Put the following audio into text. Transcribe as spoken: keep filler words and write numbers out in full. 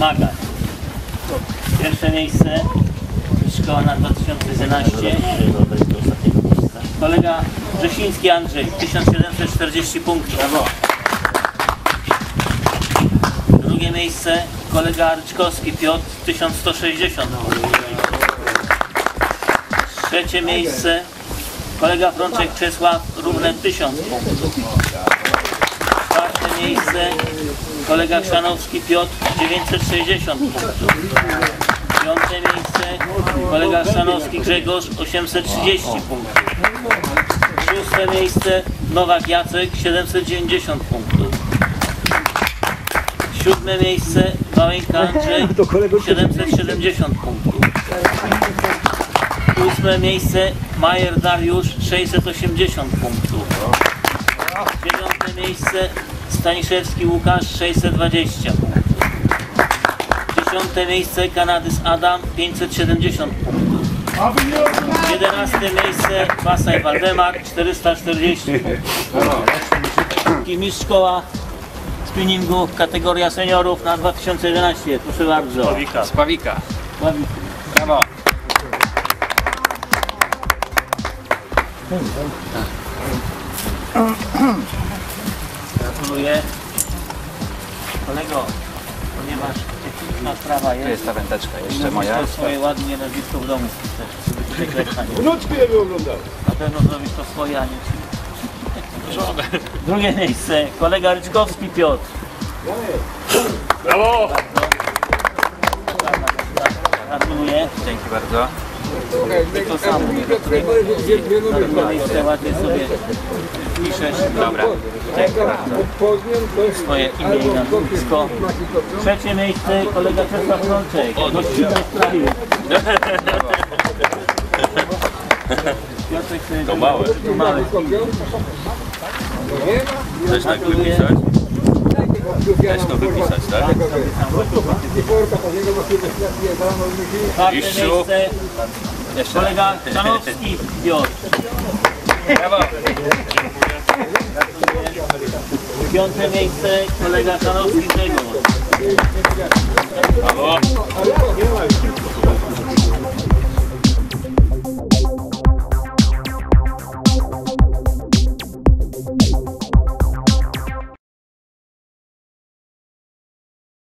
pomagać. Pierwsze miejsce, szkoła na dwa tysiące jedenasty. Kolega Wrzesiński Andrzej, tysiąc siedemset czterdzieści punktów. Brawo. Drugie miejsce, kolega Ryczkowski Piotr, tysiąc sto sześćdziesiąt. Trzecie miejsce, kolega Frączek Czesław, równe tysiąc punktów. Czwarte miejsce, kolega Szanowski Piotr, dziewięćset sześćdziesiąt punktów. Piąte miejsce, kolega Szanowski Grzegorz, osiemset trzydzieści punktów. Szóste miejsce, Nowak Jacek, siedemset dziewięćdziesiąt punktów. Siódme miejsce, Wałęka Andrzej, siedemset siedemdziesiąt punktów. Ósme miejsce, Majer Dariusz, sześćset osiemdziesiąt punktów. Dziewiąte miejsce, Staniszewski Łukasz, sześćset dwadzieścia punktów. Dziesiąte miejsce, Kanadyz Adam, pięćset siedemdziesiąt punktów. Jedenaste miejsce, Masaj Waldemar, czterysta czterdzieści punktów. I mistrz szkoła spinningu, kategoria seniorów na dwa tysiące jedenasty. Proszę bardzo. Spawika. Spawika. Brawo. Gratuluję. Kolego, ponieważ techniczna sprawa jest... To jest ta wędeczka jeszcze moja. To swoje ładnie nazwisko w domu też. Wnuczki je by oglądały. Na pewno zrobisz to swoje, a nie ci. Drugie miejsce. Kolega Ryczkowski Piotr. Brawo! Gratuluję. Dzięki bardzo. Ty to samo, na drugiej tematy sobie piszesz, dobra, swoje imię i nazwisko. Trzecie miejsce, kolega Czesław Frączek, gościnny sprawił. Piotrek sobie to małe. Chcesz tak wypisać? Chcesz to wypisać, tak? Tak, tak. Jeszcze kolega Szanowski Piotr. Brawo. Piąte miejsce, kolega Szanowski Grzegorz. Brawo.